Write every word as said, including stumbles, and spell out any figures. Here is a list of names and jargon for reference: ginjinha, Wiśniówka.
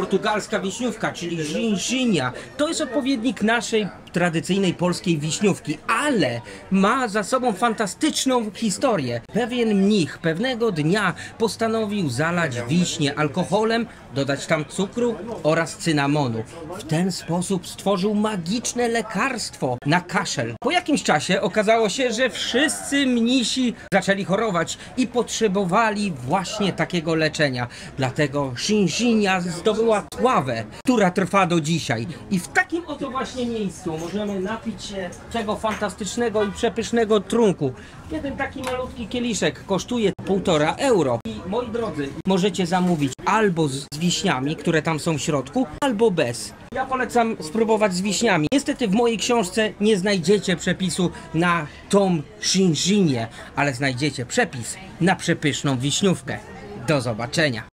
Portugalska wiśniówka, czyli ginjinha, to jest odpowiednik naszej tradycyjnej polskiej wiśniówki, ale ma za sobą fantastyczną historię. Pewien mnich pewnego dnia postanowił zalać wiśnie alkoholem, dodać tam cukru oraz cynamonu. W ten sposób stworzył magiczne lekarstwo na kaszel. Po jakimś czasie okazało się, że wszyscy mnisi zaczęli chorować i potrzebowali właśnie takiego leczenia. Dlatego ginjinha zdobyła sławę, która trwa do dzisiaj. I w takim oto właśnie miejscu możemy napić się tego fantastycznego i przepysznego trunku. Jeden taki malutki kieliszek kosztuje półtora euro. I moi drodzy, możecie zamówić albo z wiśniami, które tam są w środku, albo bez. Ja polecam spróbować z wiśniami. Niestety w mojej książce nie znajdziecie przepisu na tą ginjinhę, ale znajdziecie przepis na przepyszną wiśniówkę. Do zobaczenia.